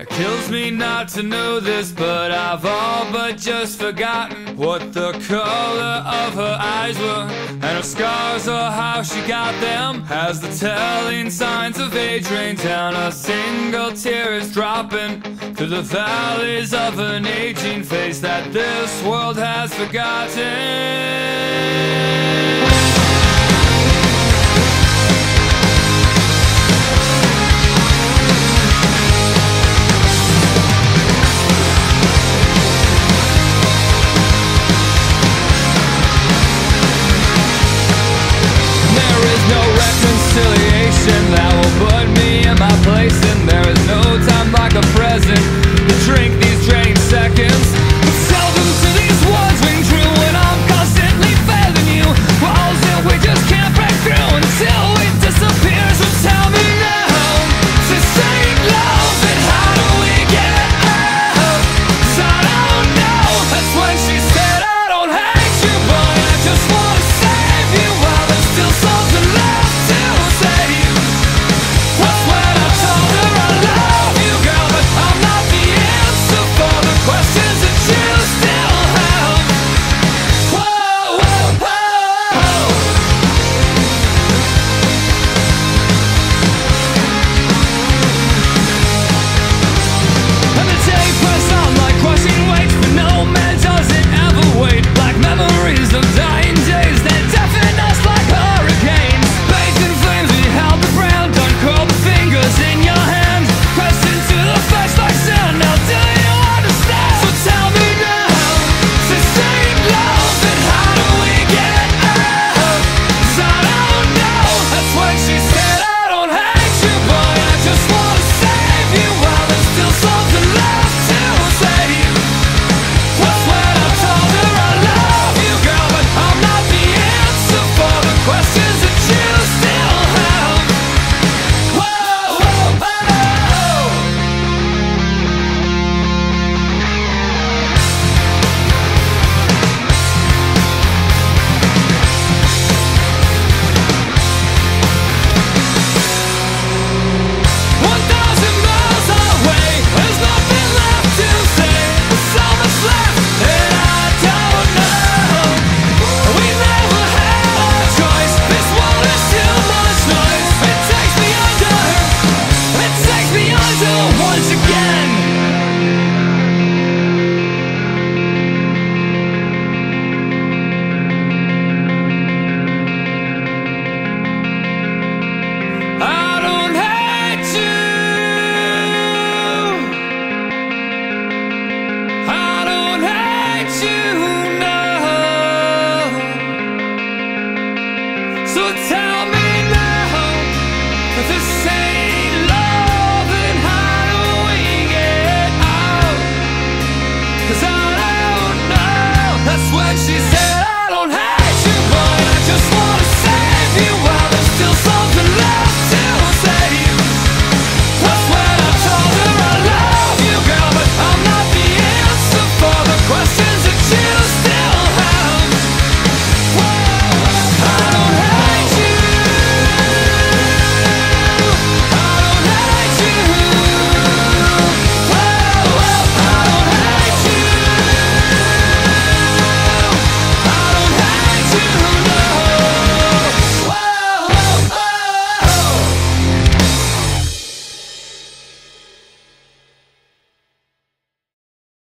It kills me not to know this, but I've all but just forgotten what the color of her eyes were, and her scars or how she got them. As the telling signs of age rain down, a single tear is dropping through the valleys of an aging face that this world has forgotten.